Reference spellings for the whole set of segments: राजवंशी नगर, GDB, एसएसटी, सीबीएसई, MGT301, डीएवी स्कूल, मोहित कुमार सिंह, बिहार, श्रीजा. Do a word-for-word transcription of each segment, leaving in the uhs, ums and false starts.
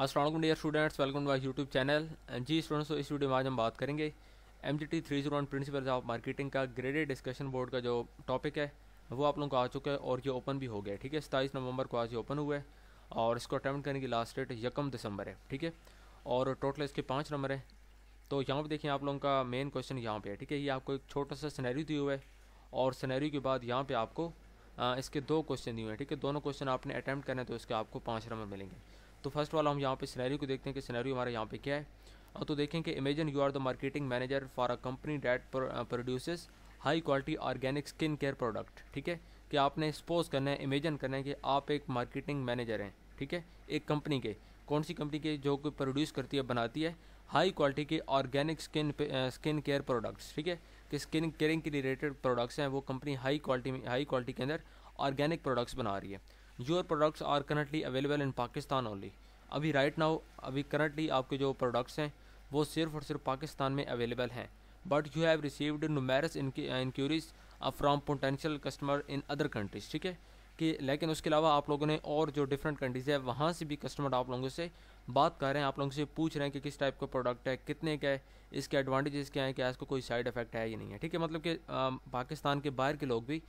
अस्सलाम dear students, welcome to YouTube channel. जी students, तो इस वीडियो में आज हम बात करेंगे M G T three zero one principles of marketing का ग्रेडेड डिस्कशन बोर्ड का जो टॉपिक है वो आप लोगों को आ चुका है और ये ओपन भी हो गया है। ठीक है, सताईस नवंबर को आज ये ओपन हुआ है और इसको अटैम्प्ट करने की लास्ट डेट यकम दिसंबर है। ठीक है, और टोटल इसके पाँच नंबर हैं। तो यहाँ पर देखिए आप लोगों का मेन क्वेश्चन यहाँ पर है। ठीक है, ये आपको एक छोटा सा सिनेरियो दिया हुआ है और सिनेरियो के बाद यहाँ पर आपको इसके दो क्वेश्चन दिए हुए हैं। ठीक है, दोनों क्वेश्चन आपने अटैम्प्ट करना है तो इसके आपको पाँच नंबर मिलेंगे। तो फर्स्ट वाला हम यहाँ पे सिनेरियो को देखते हैं कि सिनेरियो हमारे यहाँ पे क्या है। तो देखें कि imagine you are the marketing manager for a company that produces high quality organic skin care product. ठीक है, कि आपने सपोज करना है, इमेजिन करना है कि आप एक मार्केटिंग मैनेजर हैं। ठीक है, एक कंपनी के, कौन सी कंपनी के, जो कि प्रोड्यूस करती है, बनाती है हाई क्वालिटी के organic skin skin care products. ठीक है, कि स्किन केयरिंग के रिलेटेड प्रोडक्ट्स हैं, वो company high quality high quality के अंदर ऑर्गेनिक प्रोडक्ट्स बना रही है। Your products are currently available in Pakistan only. अभी राइट नाउ, अभी करंटली आपके जो प्रोडक्ट्स हैं वो सिर्फ और सिर्फ पाकिस्तान में अवेलेबल हैं। But you have received numerous inquiries from potential customer in other countries. ठीक है, कि लेकिन उसके अलावा आप लोगों ने और जो डिफरेंट कंट्रीज़ है वहाँ से भी कस्टमर आप लोगों से बात कर रहे हैं, आप लोगों से पूछ रहे हैं कि किस टाइप का प्रोडक्ट है, कितने का है, इसके एडवांटेजेस क्या हैं, क्या इसको कोई साइड इफेक्ट है या नहीं है। ठीक है, मतलब कि पाकिस्तान के बाहर के लोग भी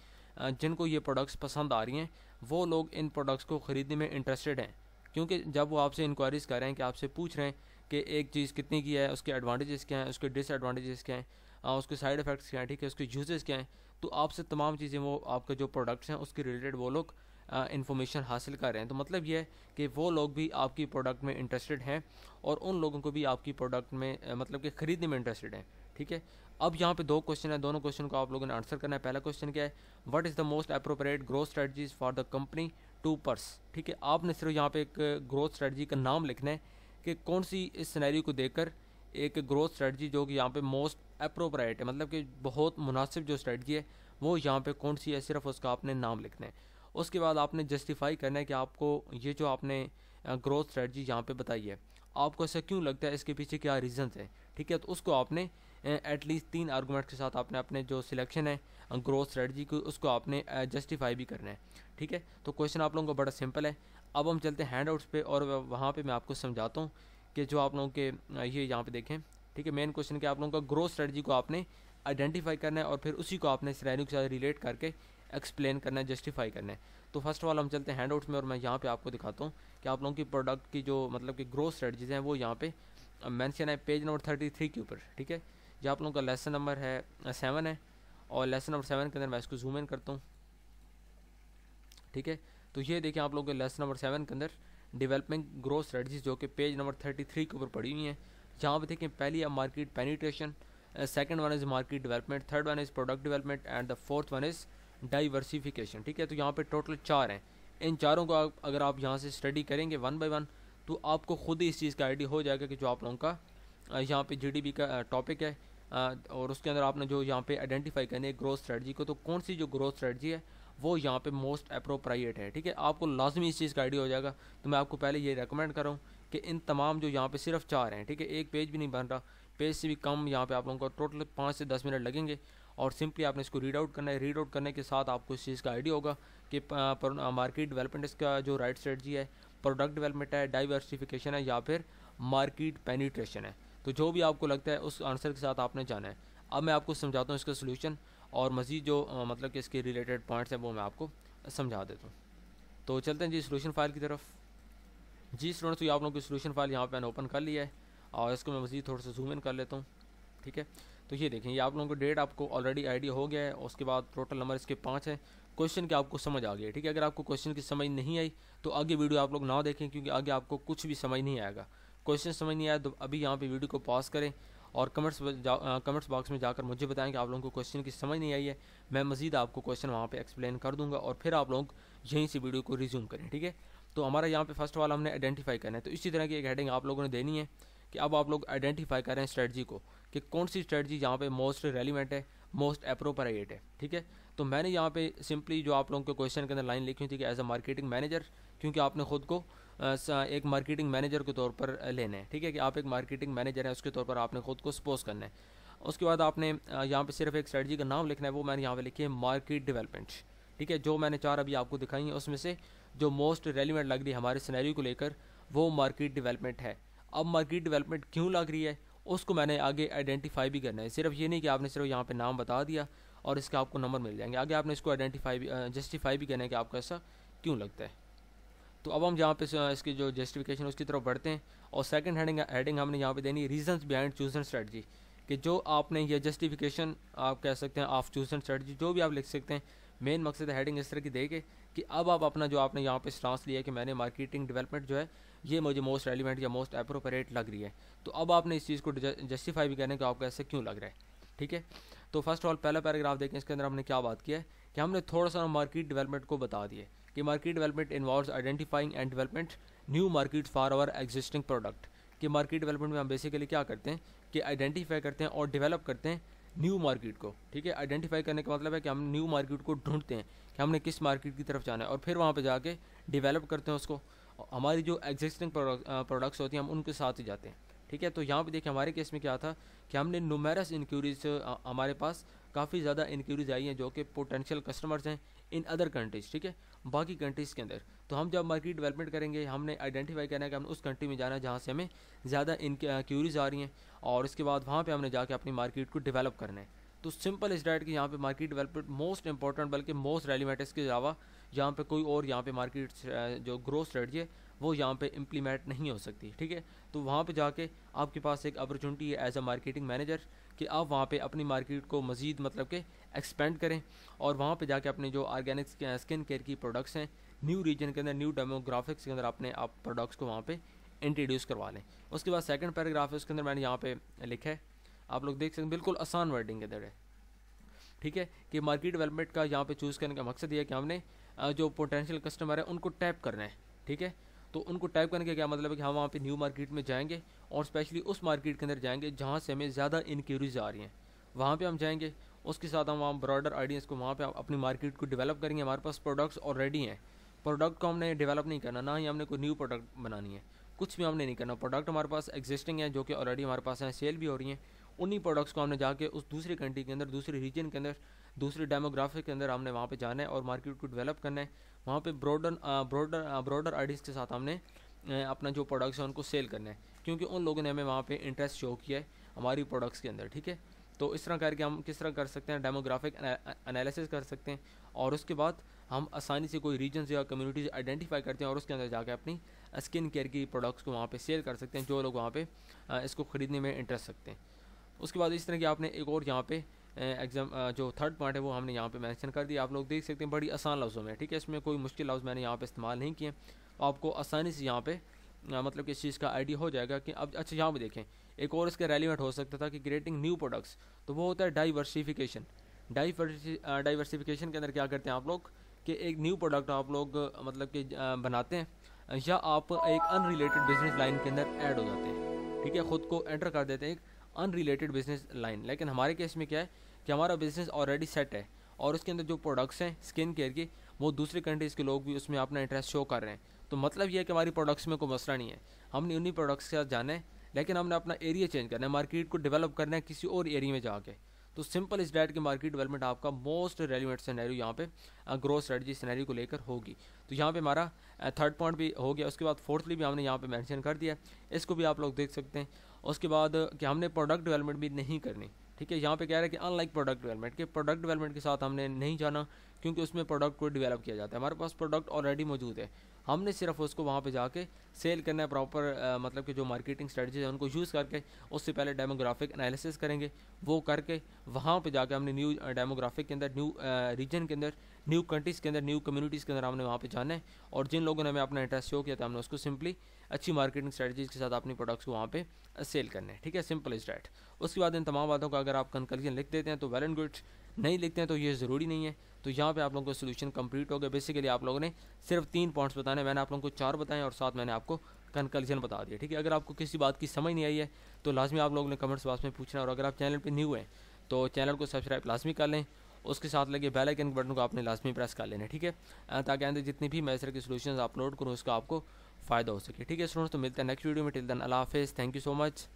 जिनको ये प्रोडक्ट्स पसंद आ रही हैं वो लोग इन प्रोडक्ट्स को ख़रीदने में इंटरेस्टेड हैं, क्योंकि जब वो आपसे इंक्वायरीज़ कर रहे हैं, कि आपसे पूछ रहे हैं कि एक चीज़ कितने की है, उसके एडवांटेजेस क्या हैं, उसके डिसएडवांटेजेस क्या हैं, उसके साइड इफ़ेक्ट्स क्या हैं, ठीक है, उसके यूजेस क्या हैं, तो आपसे तमाम चीज़ें वो आपके जो प्रोडक्ट्स हैं उसके रिलेटेड वो लोग इन्फॉर्मेशन हासिल कर रहे हैं। तो मतलब ये है कि वो लोग भी आपकी प्रोडक्ट में इंटरेस्टेड हैं और उन लोगों को भी आपकी प्रोडक्ट में मतलब कि ख़रीदने में इंटरेस्टेड हैं। ठीक है, अब यहाँ पे दो क्वेश्चन है, दोनों क्वेश्चन को आप लोगों ने आंसर करना है। पहला क्वेश्चन क्या है, what is the most appropriate growth strategies for the company to pursue. ठीक है, आपने सिर्फ यहाँ पे एक ग्रोथ स्ट्रेटजी का नाम लिखना है कि कौन सी इस सिनेरियो को देखकर एक ग्रोथ स्ट्रेटजी जो कि यहाँ पे मोस्ट अप्रोप्रिएट है, मतलब कि बहुत मुनासिब जो स्ट्रेटजी है वो यहाँ पर कौन सी है, सिर्फ उसका आपने नाम लिखना है। उसके बाद आपने जस्टिफाई करना है कि आपको ये जो आपने ग्रोथ स्ट्रेटजी यहाँ पर बताई है आपको ऐसा क्यों लगता है, इसके पीछे क्या रीजंस हैं। ठीक है, तो उसको आपने एटलीस्ट तीन आर्गूमेंट के साथ आपने अपने जो सिलेक्शन है ग्रोथ स्ट्रेटजी को उसको आपने जस्टिफाई भी करना है। ठीक है, तो क्वेश्चन आप लोगों को बड़ा सिंपल है। अब हम चलते हैं हैंडआउट्स पे और वहाँ पे मैं आपको समझाता हूँ कि जो आप लोगों के ये यहाँ पे देखें। ठीक है, मेन क्वेश्चन क्या, आप लोगों का ग्रोथ स्ट्रेटजी को आपने आइडेंटिफाई करना है और फिर उसी को आपने सिनेरियो के साथ रिलेट करके एक्सप्लेन करना है, जस्टिफाई करना है। तो फर्स्ट वाला हम चलते हैं हैंडआउट्स में और मैं यहाँ पे आपको दिखाता हूँ कि आप लोगों की प्रोडक्ट की जो मतलब कि ग्रोथ स्ट्रेटजीज हैं वो यहाँ पे मेंशन है पेज नंबर थर्टी थ्री के ऊपर। ठीक है, जो आप लोगों का लेसन नंबर है सेवन है और लेसन नंबर सेवन के अंदर मैं इसको जूम इन करता हूँ। ठीक है, तो ये देखिए आप लोगों के लेसन नंबर सेवन के अंदर डेवलपमेंट ग्रोथ स्ट्रेटजीज जो कि पेज नंबर थर्टी थ्री के ऊपर पड़ी हुई हैं। जहाँ पर देखें, पहली है market penetration, second one is market development, third one is product development and the fourth one is diversification. ठीक है, तो यहाँ पे टोटल चार हैं। इन चारों को आप, अगर आप यहाँ से स्टडी करेंगे वन बाय वन तो आपको खुद ही इस चीज़ का आइडिया हो जाएगा कि जो आप लोगों का यहाँ पे जीडीपी का टॉपिक है और उसके अंदर आपने जो यहाँ पे आइडेंटिफाई करनी है ग्रोथ स्ट्रेटजी को, तो कौन सी जो ग्रोथ स्ट्रेटजी है वो यहाँ पे मोस्ट अप्रोप्रिएट है। ठीक है, आपको लाजमी इस चीज़ का आइडिया हो जाएगा। तो मैं आपको पहले ये रेकमेंड कर रहा हूँ कि इन तमाम जो यहाँ पर सिर्फ चार हैं। ठीक है, एक पेज भी नहीं बन रहा, पेज से भी कम यहाँ पर आप लोगों को टोटल पाँच से दस मिनट लगेंगे और सिंपली आपने इसको रीड आउट करना है। रीड आउट करने के साथ आपको इस चीज़ का आइडिया होगा कि मार्केट डेवलपमेंट इसका जो राइट स्ट्रेटजी है, प्रोडक्ट डेवलपमेंट है, डाइवर्सिफिकेशन है या फिर मार्केट पेनिट्रेशन है। तो जो भी आपको लगता है उस आंसर के साथ आपने जाना है। अब मैं आपको समझाता हूँ इसका सोल्यूशन और मज़ीद जो आ, मतलब कि इसके रिलेटेड पॉइंट्स हैं वो मैं आपको समझा देता हूँ। तो चलते हैं जी सोल्यूशन फाइल की तरफ। जी स्टूडेंट्स, तो ये आप लोगों की सोल्यूशन फाइल यहाँ पर मैंने ओपन कर लिया है और इसको मैं मज़ीद थोड़ा सा जूम इन कर लेता हूँ। ठीक है, तो ये देखें, ये आप लोगों को डेट आपको ऑलरेडी आइडिया हो गया है, उसके बाद टोटल नंबर इसके पाँच है, क्वेश्चन की आपको समझ आ गया। ठीक है, अगर आपको क्वेश्चन की समझ नहीं आई तो आगे वीडियो आप लोग ना देखें, क्योंकि आगे आपको कुछ भी समझ नहीं आएगा। क्वेश्चन समझ नहीं आया तो अभी यहाँ पे वीडियो को पॉज करें और कमेंट्स कमेंट्स बॉक्स में जाकर मुझे बताएं कि आप लोगों को क्वेश्चन की समझ नहीं आई है। मैं मज़ीद आपको क्वेश्चन वहाँ पर एक्सप्लेन कर दूँगा और फिर आप लोग यहीं से वीडियो को रिज्यूम करें। ठीक है, तो हमारा यहाँ पर फर्स्ट वाला हमने आइडेंटिफाई करना है। तो इसी तरह की एक हेडिंग आप लोगों ने देनी है कि अब आप लोग आइडेंटिफाई कर रहे हैं स्ट्रेटजी को कि कौन सी स्ट्रेटजी यहाँ पे मोस्ट रेलिवेंट है, मोस्ट अप्रोप्रिएट है। ठीक है, तो मैंने यहाँ पे सिंपली जो आप लोगों के क्वेश्चन के अंदर लाइन लिखी थी कि एज अ मार्केटिंग मैनेजर, क्योंकि आपने खुद को एक मार्केटिंग मैनेजर के तौर पर लेना है। ठीक है, कि आप एक मार्केटिंग मैनेजर हैं, उसके तौर पर आपने खुद को सपोज करना है। उसके बाद आपने यहाँ पर सिर्फ एक स्ट्रेटजी का नाम लिखना है, वो मैंने यहाँ पर लिखी है मार्केट डेवलपमेंट। ठीक है, जो मैंने चार अभी आपको दिखाई है उसमें से जो मोस्ट रेलिवेंट लग रही है हमारे सिनेरियो को लेकर वो मार्केट डेवलपमेंट है। अब मार्केट डेवलपमेंट क्यों लग रही है उसको मैंने आगे आइडेंटिफाई भी करना है। सिर्फ ये नहीं कि आपने सिर्फ यहाँ पे नाम बता दिया और इसके आपको नंबर मिल जाएंगे, आगे आपने इसको आइडेंटिफाई भी जस्टिफाई भी करना है कि आपको ऐसा क्यों लगता है। तो अब हम यहाँ पे इसकी जो जस्टिफिकेशन उसकी तरफ बढ़ते हैं और सेकंड हेडिंग हेडिंग हमने यहाँ पे देनी रीजंस बिहाइंड चूजन स्ट्रेटजी, कि जो आपने यह जस्टिफिकेशन आप कह सकते हैं ऑफ चूजन स्ट्रेटजी जो भी आप लिख सकते हैं। मेन मकसद हेडिंग इस तरह की देके कि अब आप अपना जो आपने यहाँ पे स्टांस लिया कि मैंने मार्केटिंग डेवलपमेंट जो है ये मुझे मोस्ट रेलिवेंट या मोस्ट एप्रोप्रिएट लग रही है, तो अब आपने इस चीज़ को जस्टिफाई भी करने का आपको ऐसा क्यों लग रहा है। ठीक है, तो फर्स्ट ऑल पहला पैराग्राफ देखें, इसके अंदर हमने क्या बात किया है कि हमने थोड़ा सा मार्केट डेवलपमेंट को बता दिए कि market development involves identifying and development new market for our existing product. कि मार्केट डेवलपमेंट में हम बेसिकली क्या करते हैं कि आइडेंटिफाई करते हैं और डेवलप करते हैं न्यू मार्केट को। ठीक है, आइडेंटिफाई करने का मतलब है कि हम न्यू मार्केट को ढूंढते हैं कि हमने किस मार्केट की तरफ जाना है और फिर वहाँ पे जाके डेवलप करते हैं उसको। हमारी जो एग्जिस्टिंग प्रोडक्ट्स होती हैं हम उनके साथ ही जाते हैं। ठीक है, तो यहाँ पे देखिए हमारे केस में क्या था कि हमने नुमेरस इंक्यूरीज, हमारे पास काफ़ी ज़्यादा इंक्यूरीज आई हैं जो कि पोटेंशियल कस्टमर्स हैं इन अदर कंट्रीज़। ठीक है, बाकी कंट्रीज़ के अंदर। तो हम जब मार्केट डेवलपमेंट करेंगे हमने आइडेंटिफाई करना है कि हम उस कंट्री में जाना है जहाँ से हमें ज़्यादा इंक्यूरीज आ रही हैं और उसके बाद वहाँ पर हमने जाके अपनी मार्केट को डेवलप करना है। तो सिंपल इस डैट कि यहाँ पे मार्केट डेवलपमेंट मोस्ट इंपॉर्टेंट बल्कि मोस्ट रेलिवेंट, इसके अलावा यहाँ पे कोई और यहाँ पे मार्केट जो ग्रोथ स्ट्रेटजी है वो यहाँ पे इम्प्लीमेंट नहीं हो सकती। ठीक है, तो वहाँ पे जाके आपके पास एक अपॉर्चुनिटी है एज अ मार्केटिंग मैनेजर कि आप वहाँ पे अपनी मार्केट को मज़ीद मतलब के एक्सपेंड करें और वहाँ पर जाके अपने जो ऑर्गेनिक स्किन केयर की प्रोडक्ट्स हैं न्यू रीजन के अंदर न्यू डेमोग्राफिक्स के अंदर अपने आप प्रोडक्ट्स को वहाँ पर इंट्रोड्यूस करवा लें। उसके बाद सेकेंड पैराग्राफ है, उसके अंदर मैंने यहाँ पर लिखा है, आप लोग देख सकते हैं बिल्कुल आसान वर्डिंग के अंदर है। ठीक है, कि मार्केट डेवलपमेंट का यहाँ पे चूज़ करने का मकसद ये है कि हमने जो पोटेंशियल कस्टमर है उनको टैप करना है। ठीक है, तो उनको टैप करने का क्या मतलब है कि हम वहाँ पे न्यू मार्केट में जाएंगे और स्पेशली उस मार्केट के अंदर जाएंगे जहाँ से हमें ज़्यादा इंक्यूरीज आ रही हैं, वहाँ पर हम जाएंगे। उसके साथ हम वहाँ ब्रॉडर ऑडियंस को वहाँ पर अपनी मार्केट को डेवलप करेंगे। हमारे पास प्रोडक्ट्स ऑलरेडी हैं, प्रोडक्ट को हमने डेवलप नहीं करना, ना ही हमने कोई न्यू प्रोडक्ट बनानी है, कुछ भी हमने नहीं करना। प्रोडक्ट हमारे पास एग्जिस्टिंग है जो कि ऑलरेडी हमारे पास हैं, सेल भी हो रही हैं। उन्हीं प्रोडक्ट्स को हमने जाके उस दूसरी कंट्री के अंदर, दूसरे रीजन के अंदर, दूसरे डेमोग्राफिक के अंदर हमने वहाँ पे जाना है और मार्केट को डेवलप करना है। वहाँ पे ब्रॉडर ब्रॉडर ब्रॉडर ऑडियंस के साथ हमने अपना जो प्रोडक्ट्स हैं उनको सेल करना है, क्योंकि उन लोगों ने हमें वहाँ पे इंटरेस्ट शो किया है हमारी प्रोडक्ट्स के अंदर। ठीक है, तो इस तरह करके हम किस तरह कर सकते हैं डेमोग्राफिक एनालिसिस कर सकते हैं और उसके बाद हम आसानी से कोई रीजन्स या कम्युनिटीज़ आइडेंटिफाई करते हैं और उसके अंदर जाके अपनी स्किन केयर की प्रोडक्ट्स को वहाँ पे सेल कर सकते हैं जो लोग वहाँ पे इसको ख़रीदने में इंटरेस्ट रखते हैं। उसके बाद इस तरह की आपने एक और यहाँ पे एग्जाम जो थर्ड पॉइंट है वो हमने यहाँ पे मेंशन कर दिया। आप लोग देख सकते हैं बड़ी आसान लफ्ज़ों में। ठीक है, इसमें कोई मुश्किल लफ्ज़ मैंने यहाँ पे इस्तेमाल नहीं किए, आपको आसानी से यहाँ पे मतलब कि इस चीज़ का आइडिया हो जाएगा कि अब अच्छा यहाँ पे देखें एक और इसका रेलिवेंट हो सकता था कि क्रिएटिंग न्यू प्रोडक्ट्स, तो वो होता है डाइवर्सिफिकेशन। डाइवर्सिफिकेशन के अंदर क्या करते हैं आप लोग कि एक न्यू प्रोडक्ट आप लोग मतलब कि बनाते हैं या आप एक अनरिलेटेड बिजनेस लाइन के अंदर ऐड हो जाते हैं। ठीक है, ख़ुद को एंटर कर देते हैं अनरिलेटेड बिजनेस लाइन। लेकिन हमारे केस में क्या है कि हमारा बिजनेस ऑलरेडी सेट है और उसके अंदर जो प्रोडक्ट्स हैं स्किन केयर की वो दूसरे कंट्रीज़ के लोग भी उसमें अपना इंटरेस्ट शो कर रहे हैं। तो मतलब ये है कि हमारी प्रोडक्ट्स में कोई मसला नहीं है, हमने उन्हीं प्रोडक्ट्स के साथ जाना है, लेकिन हमने अपना एरिया चेंज करना है, मार्केट को डेवलप करना है किसी और एरिया में जाके। तो सिंपल इस डैट के मार्केट डेवलपमेंट आपका मोस्ट रेलिवेंट सिनेरियो यहाँ पे ग्रोथ स्ट्रेटजी सिनेरियो को लेकर होगी। तो यहाँ पे हमारा थर्ड पॉइंट भी हो गया। उसके बाद फोर्थली भी हमने यहाँ पे मेंशन कर दिया, इसको भी आप लोग देख सकते हैं। उसके बाद कि हमने प्रोडक्ट डेवलपमेंट भी नहीं करनी। ठीक है, यहाँ पे कह रहा है कि अनलाइक प्रोडक्ट डेवलपमेंट के प्रोडक्ट डेवलपमेंट के साथ हमने नहीं जाना क्योंकि उसमें प्रोडक्ट को डेवलप किया जाता है, हमारे पास प्रोडक्ट ऑलरेडी मौजूद है, हमने सिर्फ उसको वहाँ पे जाके सेल करना है प्रॉपर मतलब कि जो मार्केटिंग स्ट्रेटजीज है उनको यूज़ करके। उससे पहले डेमोग्राफिक एनालिसिस करेंगे, वो करके वहाँ पे जाके हमने न्यू डेमोग्राफिक के अंदर, न्यू रीजन के अंदर, न्यू कंट्रीज़ के अंदर, न्यू कम्युनिटीज़ के अंदर हमने वहाँ पे जाना है और जिन लोगों ने हमें अपना इंटरेस्ट शो किया था हमने उसको सिंपली अच्छी मार्केटिंग स्ट्रेटजीज़ के साथ अपनी प्रोडक्ट्स को वहाँ पे सेल करने। ठीक है, सिंपल इज दैट। उसके बाद इन तमाम बातों का अगर आप कंक्लूजन लिख देते हैं तो वेल एंड गुड, नहीं लिखते हैं तो ये ज़रूरी नहीं है। तो यहाँ पे आप लोगों को सोल्यूशन कंप्लीट हो गया। बेसिकली आप लोगों ने सिर्फ तीन पॉइंट्स बताने, मैंने आप लोगों को चार बताएं और साथ मैंने आपको कंक्लूजन बता दिया। ठीक है, अगर आपको किसी बात की समझ नहीं आई है तो लाजमी आप लोगों ने कमेंट्स बॉक्स में पूछना और अगर आप चैनल पर न्यू हैं तो चैनल को सब्सक्राइब लाजमी कर लें, उसके साथ लगे बेल आइकन के बटन को आपने लाजमी प्रेस कर लेना। ठीक है, ताकि आइंदा जितनी भी मैं इस तरह के सोल्यूशन अपलोड करूँ उसका आपको फ़ायदा हो सके। ठीक है स्टूडेंट्स, तो मिलता है नेक्स्ट वीडियो में। टिल देन अल्लाह हाफिज़, थैंक यू सो मच।